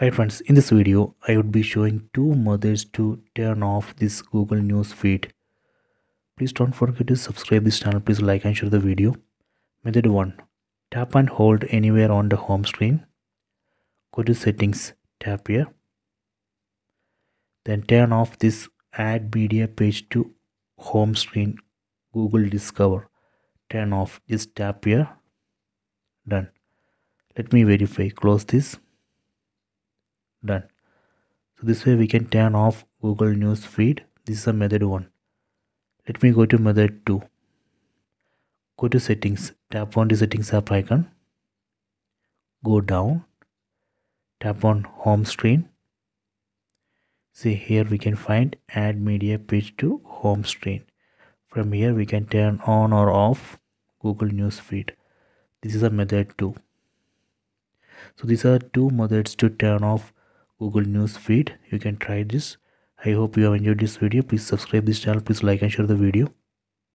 Hi friends, in this video I would be showing two methods to turn off this Google News feed. Please don't forget to subscribe this channel, please like and share the video. Method 1. Tap and hold anywhere on the home screen. Go to settings, tap here. Then turn off this add media page to home screen Google Discover. Turn off, just tap here. Done. Let me verify, close this. Done. So this way we can turn off Google News feed. This is a method 1. Let me go to method 2. Go to settings, tap on the settings app icon. Go down, tap on home screen. See, here we can find add media page to home screen. From here we can turn on or off Google News feed. This is a method 2. So these are two methods to turn off Google News feed. You can try this. I hope you have enjoyed this video. Please subscribe this channel. Please like and share the video.